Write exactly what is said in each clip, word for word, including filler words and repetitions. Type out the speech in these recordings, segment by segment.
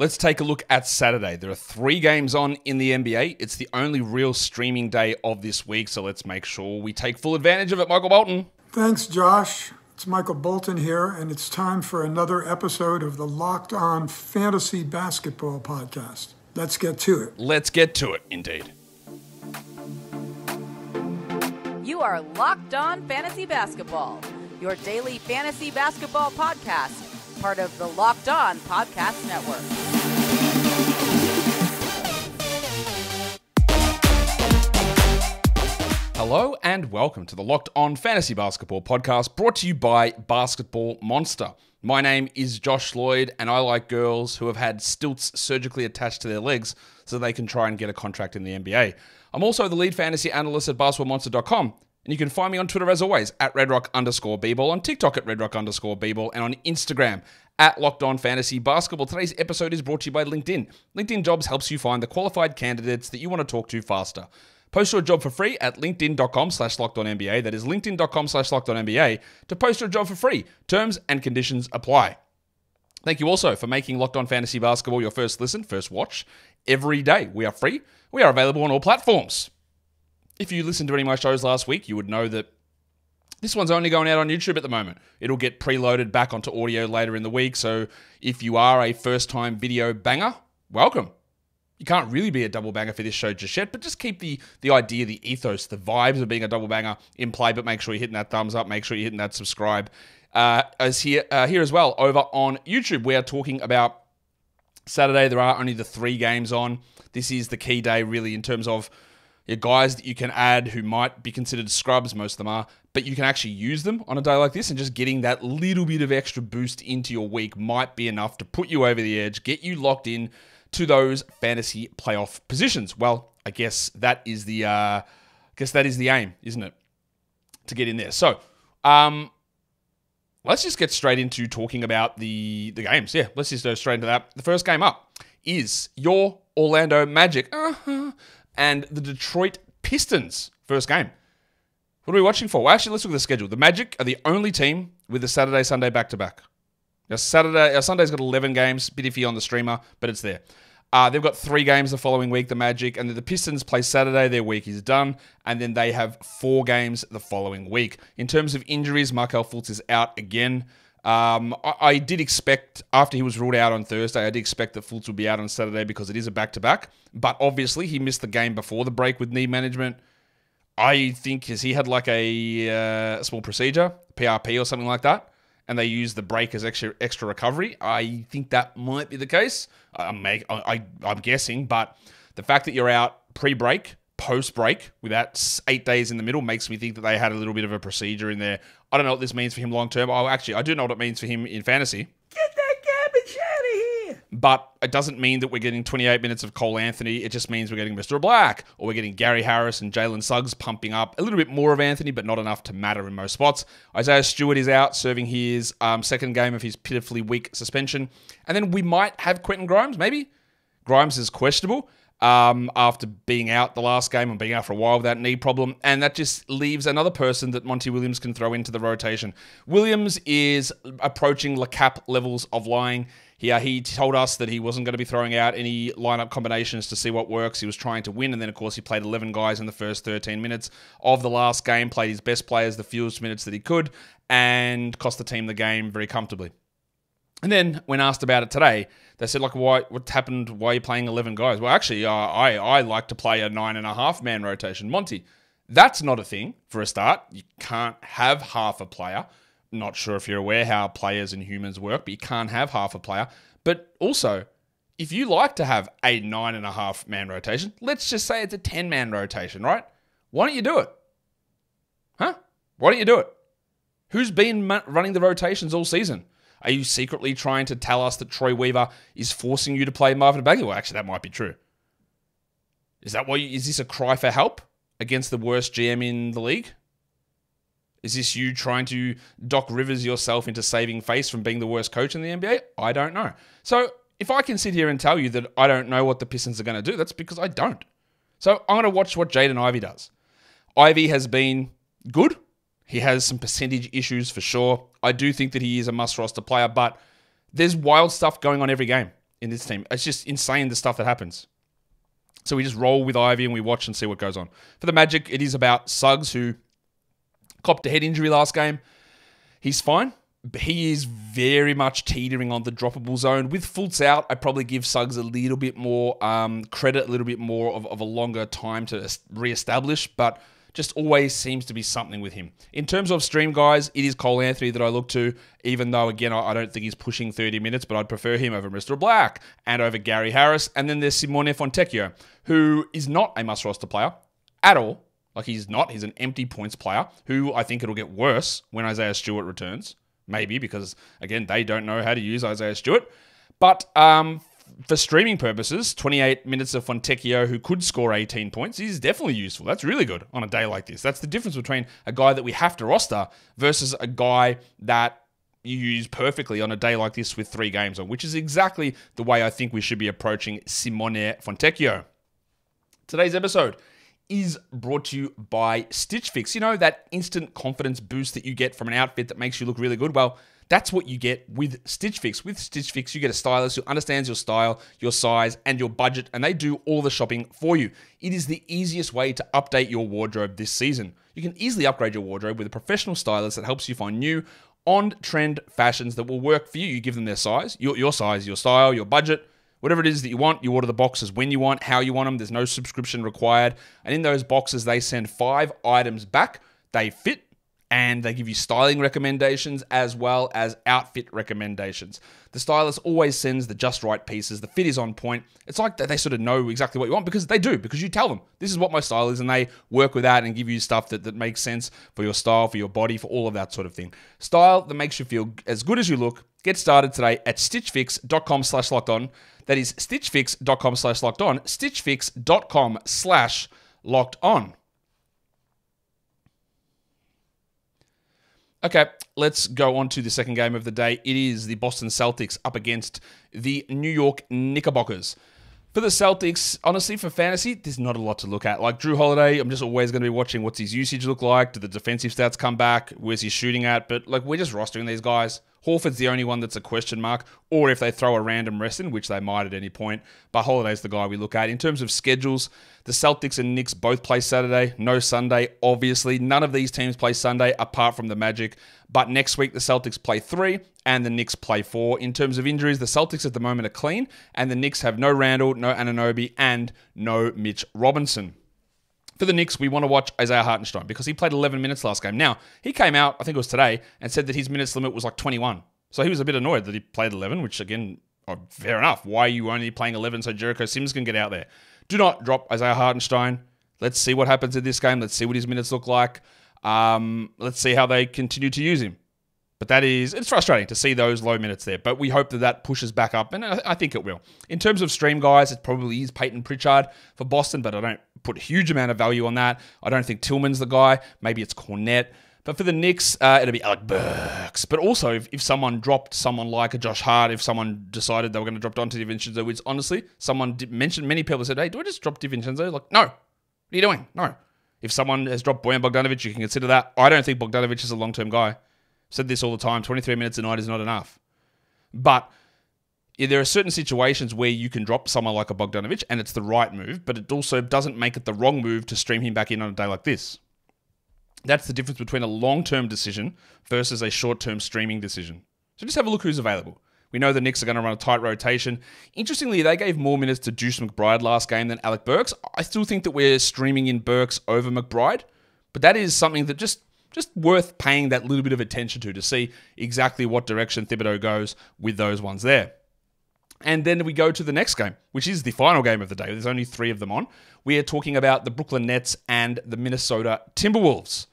Let's take a look at Saturday. There are three games on in the N B A. It's the only real streaming day of this week, so let's make sure we take full advantage of it. Michael Bolton. Thanks, Josh. It's Michael Bolton here, and it's time for another episode of the Locked On Fantasy Basketball Podcast. Let's get to it. Let's get to it, indeed. You are Locked On Fantasy Basketball, your daily fantasy basketball podcast, part of the Locked On Podcast Network. Hello and welcome to the Locked On Fantasy Basketball Podcast, brought to you by Basketball Monster. My name is Josh Lloyd, and I like girls who have had stilts surgically attached to their legs so they can try and get a contract in the N B A. I'm also the lead fantasy analyst at basketball monster dot com. And you can find me on Twitter, as always, at redrock underscore bball, on TikTok at redrock underscore bball, and on Instagram at Locked On Fantasy Basketball. Today's episode is brought to you by LinkedIn. LinkedIn Jobs helps you find the qualified candidates that you want to talk to faster. Post your job for free at linkedin.com slash lockedonnba. That is linkedin.com slash lockedonnba to post your job for free. Terms and conditions apply. Thank you also for making Locked On Fantasy Basketball your first listen, first watch every day. We are free. We are available on all platforms. If you listened to any of my shows last week, you would know that this one's only going out on YouTube at the moment. It'll get preloaded back onto audio later in the week, so if you are a first-time video banger, welcome. You can't really be a double banger for this show just yet, but just keep the, the idea, the ethos, the vibes of being a double banger in play, but make sure you're hitting that thumbs up, make sure you're hitting that subscribe. Uh, as here, uh, here as well, over on YouTube, we are talking about Saturday. There are only the three games on. This is the key day, really, in terms of your guys that you can add who might be considered scrubs, most of them are, but you can actually use them on a day like this, and just getting that little bit of extra boost into your week might be enough to put you over the edge, get you locked in to those fantasy playoff positions. Well, I guess that is the, uh, I guess that is the aim, isn't it? To get in there. So, um, let's just get straight into talking about the, the games. Yeah, let's just go straight into that. The first game up is your Orlando Magic. Uh-huh. And the Detroit Pistons, first game. What are we watching for? Well, actually, let's look at the schedule. The Magic are the only team with a Saturday-Sunday back-to-back. Now, Saturday, uh, Sunday's got eleven games, a bit iffy on the streamer, but it's there. Uh, they've got three games the following week, the Magic, and the Pistons play Saturday, their week is done, and then they have four games the following week. In terms of injuries, Markelle Fultz is out again. Um, I, I did expect, after he was ruled out on Thursday, I did expect that Fultz would be out on Saturday because it is a back-to-back. But obviously, he missed the game before the break with knee management. I think because he had like a uh, small procedure, P R P or something like that, and they used the break as extra extra recovery. I think that might be the case. I'm, make, I, I, I'm guessing, but the fact that you're out pre-break, post-break, with that eight days in the middle, makes me think that they had a little bit of a procedure in there. I don't know what this means for him long-term. Oh, actually, I do know what it means for him in fantasy. Get that garbage out of here! But it doesn't mean that we're getting twenty-eight minutes of Cole Anthony. It just means we're getting Mister Black, or we're getting Gary Harris and Jalen Suggs pumping up a little bit more of Anthony, but not enough to matter in most spots. Isaiah Stewart is out, serving his um, second game of his pitifully weak suspension. And then we might have Quentin Grimes, maybe? Grimes is questionable. Um, after being out the last game and being out for a while with that knee problem. And that just leaves another person that Monty Williams can throw into the rotation. Williams is approaching LeCap levels of lying. He, uh, he told us that he wasn't going to be throwing out any lineup combinations to see what works. He was trying to win. And then, of course, he played eleven guys in the first thirteen minutes of the last game, played his best players the fewest minutes that he could, and cost the team the game very comfortably. And then, when asked about it today, they said, like, why, what happened? Why are you playing eleven guys? Well, actually, uh, I, I like to play a nine and a half man rotation. Monty, that's not a thing for a start. You can't have half a player. Not sure if you're aware how players and humans work, but you can't have half a player. But also, if you like to have a nine and a half man rotation, let's just say it's a ten man rotation, right? Why don't you do it? Huh? Why don't you do it? Who's been running the rotations all season? Are you secretly trying to tell us that Troy Weaver is forcing you to play Marvin Bagley? Well, actually, that might be true. Is that why? You, is this a cry for help against the worst G M in the league? Is this you trying to Doc Rivers yourself into saving face from being the worst coach in the N B A? I don't know. So if I can sit here and tell you that I don't know what the Pistons are going to do, that's because I don't. So I'm going to watch what Jaden Ivey does. Ivey has been good. He has some percentage issues for sure. I do think that he is a must-roster player, but there's wild stuff going on every game. in this team. It's just insane, the stuff that happens. So we just roll with Ivy and we watch and see what goes on. For the Magic, it is about Suggs, who copped a head injury last game. He's fine. He is very much teetering on the droppable zone. With Fultz out, I probably give Suggs a little bit more um, credit, a little bit more of, of a longer time to reestablish, but just always seems to be something with him. In terms of stream guys, it is Cole Anthony that I look to, even though, again, I don't think he's pushing thirty minutes, but I'd prefer him over Mister Black and over Gary Harris. And then there's Simone Fontecchio, who is not a must-roster player at all. Like, he's not. He's an empty points player who I think it'll get worse when Isaiah Stewart returns. Maybe, because, again, they don't know how to use Isaiah Stewart. But um, for streaming purposes, twenty-eight minutes of Fontecchio, who could score eighteen points, is definitely useful. That's really good on a day like this. That's the difference between a guy that we have to roster versus a guy that you use perfectly on a day like this with three games on, which is exactly the way I think we should be approaching Simone Fontecchio. Today's episode is brought to you by Stitch Fix. You know, that instant confidence boost that you get from an outfit that makes you look really good? Well, that's what you get with Stitch Fix. With Stitch Fix, you get a stylist who understands your style, your size, and your budget, and they do all the shopping for you. It is the easiest way to update your wardrobe this season. You can easily upgrade your wardrobe with a professional stylist that helps you find new, on-trend fashions that will work for you. You give them their size, your, your size, your style, your budget. Whatever it is that you want, you order the boxes when you want, how you want them. There's no subscription required. And in those boxes, they send five items back. They fit, and they give you styling recommendations as well as outfit recommendations. The stylist always sends the just right pieces. The fit is on point. It's like they sort of know exactly what you want, because they do, because you tell them, this is what my style is, and they work with that and give you stuff that, that makes sense for your style, for your body, for all of that sort of thing. Style that makes you feel as good as you look. Get started today at stitchfix.com slash locked on. That is stitchfix.com slash locked on. Stitchfix.com slash locked on. Okay, let's go on to the second game of the day. It is the Boston Celtics up against the New York Knickerbockers. For the Celtics, honestly, for fantasy, there's not a lot to look at. Like Drew Holiday, I'm just always going to be watching what's his usage look like. Do the defensive stats come back? Where's he shooting at? But like, we're just rostering these guys. Horford's the only one that's a question mark, or if they throw a random rest in, which they might at any point. But Holiday's the guy we look at. In terms of schedules, the Celtics and Knicks both play Saturday. No Sunday, obviously. None of these teams play Sunday apart from the Magic. But next week, the Celtics play three and the Knicks play four. In terms of injuries, the Celtics at the moment are clean, and the Knicks have no Randle, no Ananobi, and no Mitch Robinson. For the Knicks, we want to watch Isaiah Hartenstein because he played eleven minutes last game. Now, he came out, I think it was today, and said that his minutes limit was like twenty-one. So he was a bit annoyed that he played eleven, which again, oh, fair enough. Why are you only playing eleven so Jericho Sims can get out there? Do not drop Isaiah Hartenstein. Let's see what happens in this game. Let's see what his minutes look like. Um, let's see how they continue to use him. But that is, it's frustrating to see those low minutes there. But we hope that that pushes back up, and I think it will. In terms of stream guys, it probably is Peyton Pritchard for Boston, but I don't put a huge amount of value on that. I don't think Tillman's the guy. Maybe it's Cornette. But for the Knicks, uh, it'll be Alec Burks. But also, if, if someone dropped someone like a Josh Hart, if someone decided they were going to drop Dante DiVincenzo, which honestly, someone did mention, many people said, hey, do I just drop DiVincenzo? Like, no. What are you doing? No. If someone has dropped Bojan Bogdanović, you can consider that. I don't think Bogdanović is a long-term guy. Said this all the time, twenty-three minutes a night is not enough. But yeah, there are certain situations where you can drop someone like a Bogdanović and it's the right move, but it also doesn't make it the wrong move to stream him back in on a day like this. That's the difference between a long-term decision versus a short-term streaming decision. So just have a look who's available. We know the Knicks are going to run a tight rotation. Interestingly, they gave more minutes to Deuce McBride last game than Alec Burks. I still think that we're streaming in Burks over McBride, but that is something that just... Just worth paying that little bit of attention to, to see exactly what direction Thibodeau goes with those ones there. And then we go to the next game, which is the final game of the day. There's only three of them on. We are talking about the Brooklyn Nets and the Minnesota Timberwolves.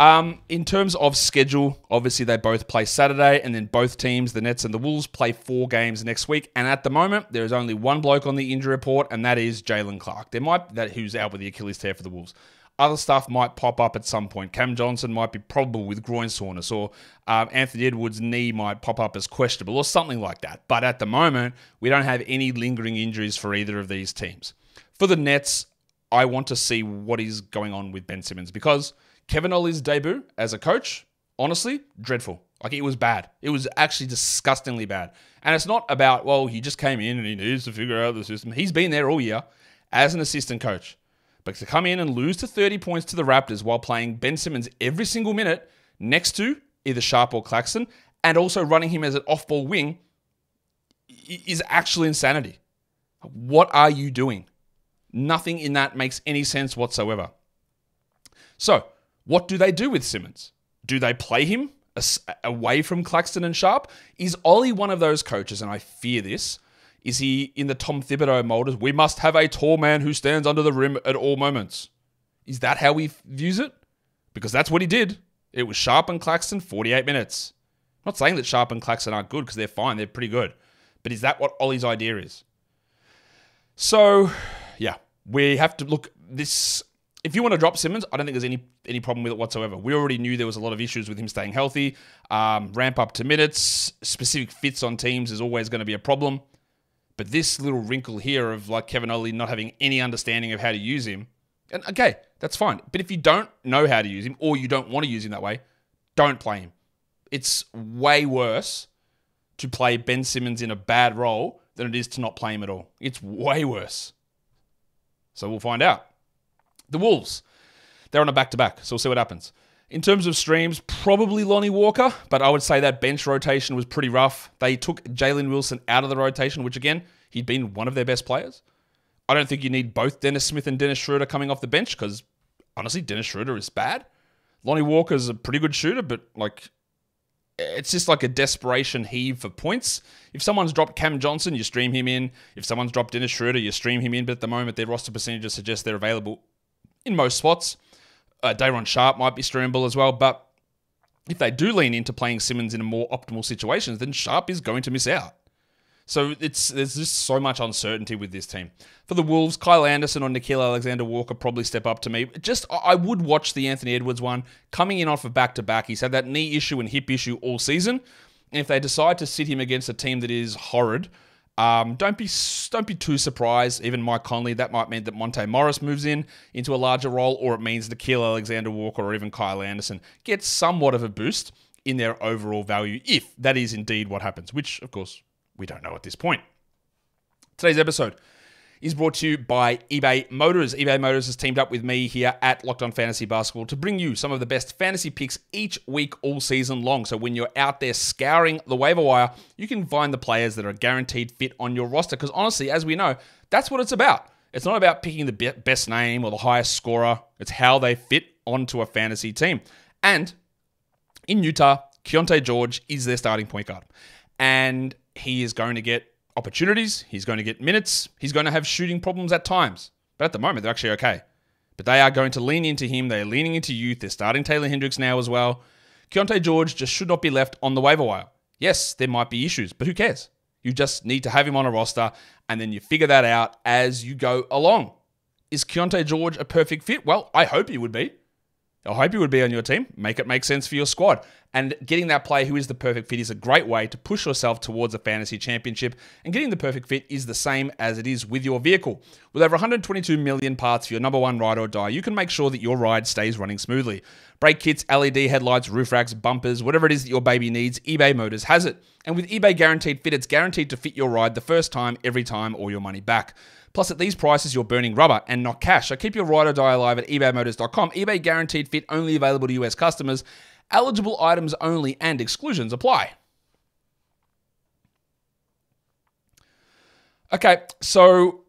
Um, in terms of schedule, obviously they both play Saturday, and then both teams, the Nets and the Wolves, play four games next week. And at the moment, there is only one bloke on the injury report, and that is Jalen Clark. There might that who's out with the Achilles tear for the Wolves. Other stuff might pop up at some point. Cam Johnson might be probable with groin soreness, or um, Anthony Edwards' knee might pop up as questionable, or something like that. But at the moment, we don't have any lingering injuries for either of these teams. For the Nets, I want to see what is going on with Ben Simmons, because Kevin Ollie's debut as a coach, honestly, dreadful. Like, it was bad. It was actually disgustingly bad. And it's not about, well, he just came in and he needs to figure out the system. He's been there all year as an assistant coach. But to come in and lose to thirty points to the Raptors while playing Ben Simmons every single minute next to either Sharpe or Claxton, and also running him as an off-ball wing, is actually insanity. What are you doing? Nothing in that makes any sense whatsoever. So, what do they do with Simmons? Do they play him away from Claxton and Sharpe? Is Ollie one of those coaches, and I fear this, is he in the Tom Thibodeau mold? We must have a tall man who stands under the rim at all moments. Is that how he views it? Because that's what he did. It was Sharpe and Claxton, forty-eight minutes. I'm not saying that Sharpe and Claxton aren't good, because they're fine, they're pretty good. But is that what Ollie's idea is? So, yeah, we have to look this. If you want to drop Simmons, I don't think there's any any problem with it whatsoever. We already knew there was a lot of issues with him staying healthy. Um, ramp up to minutes, specific fits on teams is always going to be a problem. But this little wrinkle here of like Kevin Ollie not having any understanding of how to use him, and okay, that's fine. But if you don't know how to use him, or you don't want to use him that way, don't play him. It's way worse to play Ben Simmons in a bad role than it is to not play him at all. It's way worse. So we'll find out. The Wolves, they're on a back-to-back, so we'll see what happens. In terms of streams, probably Lonnie Walker, but I would say that bench rotation was pretty rough. They took Jalen Wilson out of the rotation, which again, he'd been one of their best players. I don't think you need both Dennis Smith and Dennis Schroeder coming off the bench, because honestly, Dennis Schroeder is bad. Lonnie Walker's a pretty good shooter, but like, it's just like a desperation heave for points. If someone's dropped Cam Johnson, you stream him in. If someone's dropped Dennis Schroeder, you stream him in, but at the moment, their roster percentages suggest they're available in most spots. Uh, Dayron Sharpe might be streamable as well, but if they do lean into playing Simmons in more optimal situations, then Sharpe is going to miss out. So it's there's just so much uncertainty with this team. For the Wolves, Kyle Anderson or Nikhil Alexander-Walker probably step up to me. Just, I would watch the Anthony Edwards one. Coming in off of back-to-back, he's had that knee issue and hip issue all season. And if they decide to sit him against a team that is horrid, Um, don't be don't be too surprised. Even Mike Conley, that might mean that Monte Morris moves in into a larger role, or it means Nikhil Alexander-Walker or even Kyle Anderson gets somewhat of a boost in their overall value, if that is indeed what happens, which, of course, we don't know at this point. Today's episode is brought to you by eBay Motors. eBay Motors has teamed up with me here at Locked On Fantasy Basketball to bring you some of the best fantasy picks each week all season long. So when you're out there scouring the waiver wire, you can find the players that are guaranteed fit on your roster. Because honestly, as we know, that's what it's about. It's not about picking the best name or the highest scorer. It's how they fit onto a fantasy team. And in Utah, Keontae George is their starting point guard. And he is going to get opportunities, he's going to get minutes, he's going to have shooting problems at times. But at the moment, they're actually okay. But they are going to lean into him, they're leaning into youth, they're starting Taylor Hendricks now as well. Keontae George just should not be left on the waiver wire. Yes, there might be issues, but who cares? You just need to have him on a roster, and then you figure that out as you go along. Is Keontae George a perfect fit? Well, I hope he would be. I hope he would be on your team. Make it make sense for your squad. And getting that player who is the perfect fit is a great way to push yourself towards a fantasy championship. And getting the perfect fit is the same as it is with your vehicle. With over one hundred twenty-two million parts for your number one ride or die, you can make sure that your ride stays running smoothly. Brake kits, L E D headlights, roof racks, bumpers, whatever it is that your baby needs, eBay Motors has it. And with eBay Guaranteed Fit, it's guaranteed to fit your ride the first time, every time, or your money back. Plus, at these prices, you're burning rubber and not cash. So keep your ride or die alive at ebay motors dot com. eBay Guaranteed Fit, only available to U S customers. Eligible items only and exclusions apply. Okay, so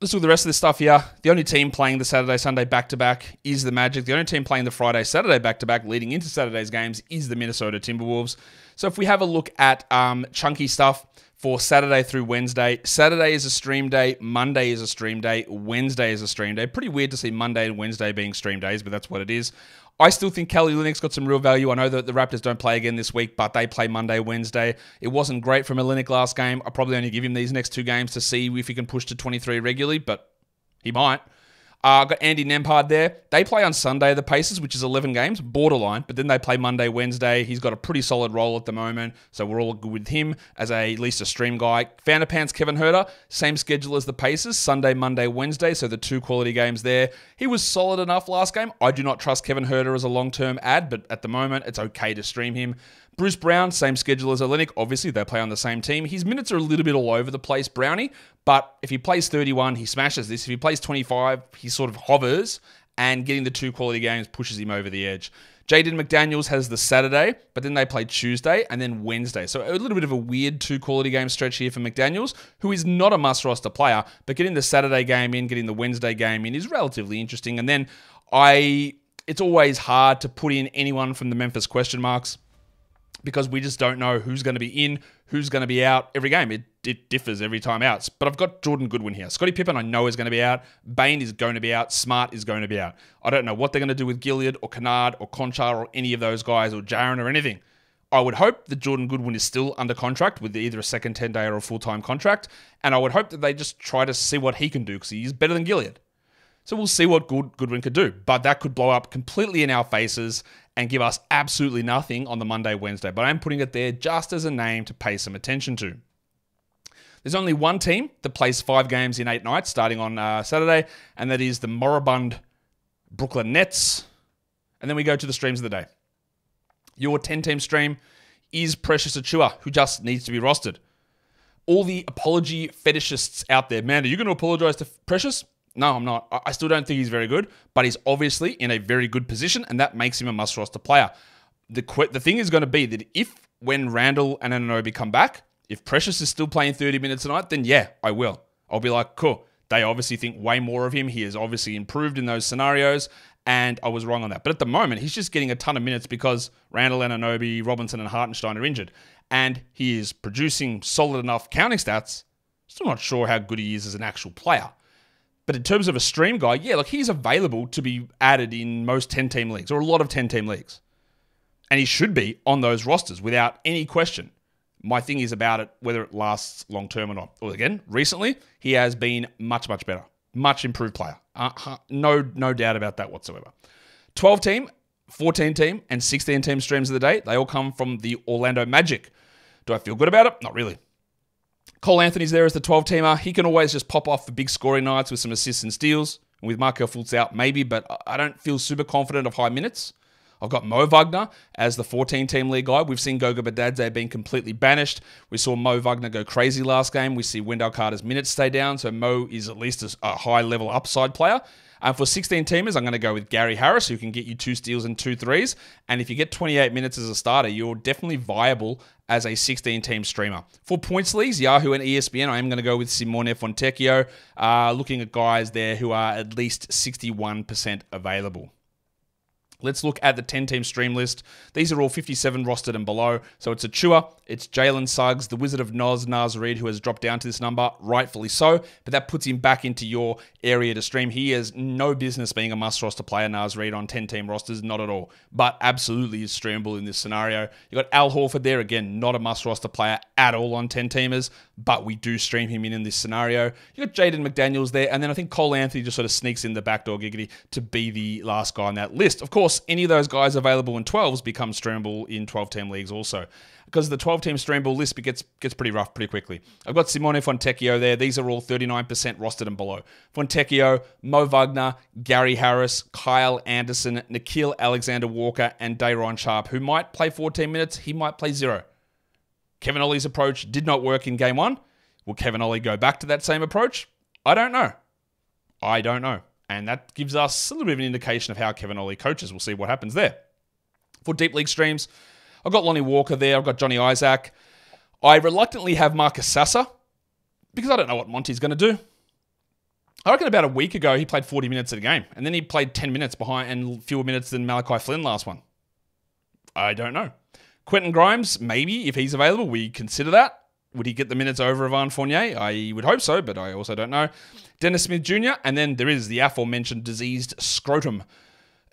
let's do the rest of this stuff here. The only team playing the Saturday-Sunday back-to-back is the Magic. The only team playing the Friday-Saturday back-to-back leading into Saturday's games is the Minnesota Timberwolves. So if we have a look at um, chunky stuff, for Saturday through Wednesday. Saturday is a stream day. Monday is a stream day. Wednesday is a stream day. Pretty weird to see Monday and Wednesday being stream days, but that's what it is. I still think Kelly Olynyk's got some real value. I know that the Raptors don't play again this week, but they play Monday, Wednesday. It wasn't great from Olynyk last game. I'll probably only give him these next two games to see if he can push to twenty-three regularly, but he might. Uh, got Andy Nembhard there. They play on Sunday, the Pacers, which is eleven games, borderline, but then they play Monday, Wednesday. He's got a pretty solid role at the moment, so we're all good with him as a, at least a stream guy. Founder Pants, Kevin Huerter, same schedule as the Pacers, Sunday, Monday, Wednesday, so the two quality games there. He was solid enough last game. I do not trust Kevin Huerter as a long-term ad, but at the moment, it's okay to stream him. Bruce Brown, same schedule as Olynyk. Obviously, they play on the same team. His minutes are a little bit all over the place, Brownie, but if he plays thirty-one, he smashes this. If he plays twenty-five, he sort of hovers, and getting the two quality games pushes him over the edge. Jaden McDaniels has the Saturday, but then they play Tuesday and then Wednesday. So a little bit of a weird two quality game stretch here for McDaniels, who is not a must-roster player, but getting the Saturday game in, getting the Wednesday game in is relatively interesting. And then I, it's always hard to put in anyone from the Memphis question marks, because we just don't know who's going to be in, who's going to be out every game. It, it differs every time out. But I've got Jordan Goodwin here. Scottie Pippen I know is going to be out. Bane is going to be out. Smart is going to be out. I don't know what they're going to do with Gilead or Kennard or Conchar or any of those guys or Jaren or anything. I would hope that Jordan Goodwin is still under contract with either a second ten-day or a full-time contract. And I would hope that they just try to see what he can do because he's better than Gilead. So we'll see what Good Goodwin could do. But that could blow up completely in our faces and give us absolutely nothing on the Monday, Wednesday. But I'm putting it there just as a name to pay some attention to. There's only one team that plays five games in eight nights starting on uh, Saturday, and that is the moribund Brooklyn Nets. And then we go to the streams of the day. Your ten-team stream is Precious Achiuwa, who just needs to be rostered. All the apology fetishists out there, man, are you going to apologize to Precious? No, I'm not. I still don't think he's very good, but he's obviously in a very good position, and that makes him a must-roster player. The qu the thing is going to be that if, when Randall and Ananobi come back, if Precious is still playing thirty minutes a night, then yeah, I will. I'll be like, cool. They obviously think way more of him. He has obviously improved in those scenarios, and I was wrong on that. But at the moment, he's just getting a ton of minutes because Randall, Ananobi, Robinson, and Hartenstein are injured, and he is producing solid enough counting stats. Still not sure how good he is as an actual player. But in terms of a stream guy, yeah, look, he's available to be added in most ten-team leagues or a lot of ten-team leagues. And he should be on those rosters without any question. My thing is about it, whether it lasts long-term or not. Well, again, recently, he has been much, much better. Much improved player. Uh-huh. No, no doubt about that whatsoever. twelve-team, fourteen-team, and sixteen-team streams of the day. They all come from the Orlando Magic. Do I feel good about it? Not really. Cole Anthony's there as the twelve-teamer. He can always just pop off for big scoring nights with some assists and steals. And with Markelle Fultz out, maybe, but I don't feel super confident of high minutes. I've got Mo Wagner as the fourteen-team league guy. We've seen Goga Badadze being completely banished. We saw Mo Wagner go crazy last game. We see Wendell Carter's minutes stay down, so Mo is at least a high-level upside player. And for sixteen-teamers, I'm going to go with Gary Harris, who can get you two steals and two threes. And if you get twenty-eight minutes as a starter, you're definitely viable as a sixteen-team streamer. For points leagues, Yahoo and E S P N, I am going to go with Simone Fontecchio, uh, looking at guys there who are at least sixty-one percent available. Let's look at the ten-team stream list. These are all fifty-seven rostered and below. So it's Achiuwa, it's Jalen Suggs, the Wizard of Oz, Naz Reid, who has dropped down to this number, rightfully so, but that puts him back into your area to stream. He has no business being a must-roster player, Naz Reid, on ten-team rosters, not at all, but absolutely is streamable in this scenario. You've got Al Horford there, again, not a must-roster player at all on ten-teamers, but we do stream him in in this scenario. You've got Jaden McDaniels there, and then I think Cole Anthony just sort of sneaks in the backdoor giggity to be the last guy on that list. Of course, any of those guys available in twelves become streamable in twelve-team leagues also, because the twelve-team streamable list gets gets pretty rough pretty quickly. I've got Simone Fontecchio there. These are all thirty-nine percent rostered and below. Fontecchio, Mo Wagner, Gary Harris, Kyle Anderson, Nikhil Alexander-Walker, and Dayron Sharpe, who might play fourteen minutes. He might play zero. Kevin Ollie's approach did not work in game one. Will Kevin Ollie go back to that same approach? I don't know. I don't know. And that gives us a little bit of an indication of how Kevin Ollie coaches. We'll see what happens there. For deep league streams, I've got Lonnie Walker there. I've got Johnny Isaac. I reluctantly have Marcus Sasser because I don't know what Monty's going to do. I reckon about a week ago, he played forty minutes at a game. And then he played ten minutes behind and fewer minutes than Malachi Flynn last one. I don't know. Quentin Grimes, maybe, if he's available, we consider that. Would he get the minutes over Evan Fournier? I would hope so, but I also don't know. Dennis Smith Junior And then there is the aforementioned diseased scrotum.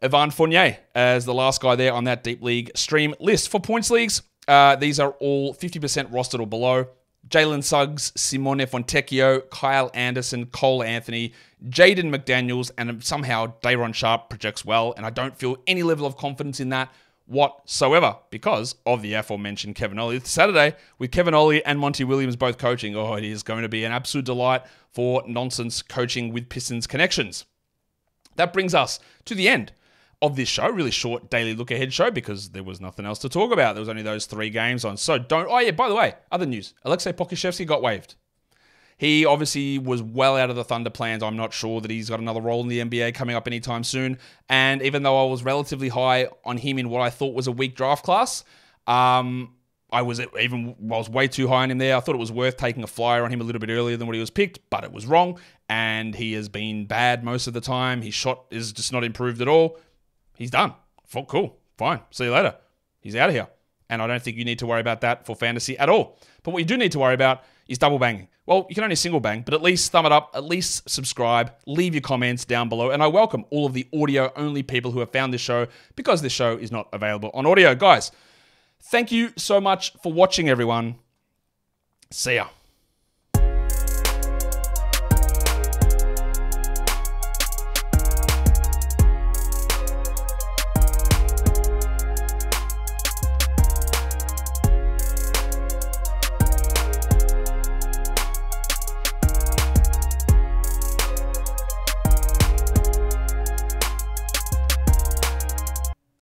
Evan Fournier as the last guy there on that deep league stream list. For points leagues, uh, these are all fifty percent rostered or below. Jalen Suggs, Simone Fontecchio, Kyle Anderson, Cole Anthony, Jaden McDaniels, and somehow Dayron Sharpe projects well, and I don't feel any level of confidence in that whatsoever because of the aforementioned Kevin Ollie. Saturday, with Kevin Ollie and Monty Williams both coaching, oh, it is going to be an absolute delight for Nonsense Coaching with Pistons Connections. That brings us to the end of this show, really short daily look-ahead show because there was nothing else to talk about. There was only those three games on. So don't... Oh, yeah, by the way, other news. Alexei Pokuševski got waived. He obviously was well out of the Thunder plans. I'm not sure that he's got another role in the N B A coming up anytime soon. And even though I was relatively high on him in what I thought was a weak draft class, um, I was even I was way too high on him there. I thought it was worth taking a flyer on him a little bit earlier than what he was picked, but it was wrong. And he has been bad most of the time. His shot is just not improved at all. He's done. Fuck, cool. Fine. See you later. He's out of here. And I don't think you need to worry about that for fantasy at all. But what you do need to worry about is double banging. Well, you can only single bang, but at least thumb it up, at least subscribe, leave your comments down below. And I welcome all of the audio-only people who have found this show because this show is not available on audio. Guys, thank you so much for watching, everyone. See ya.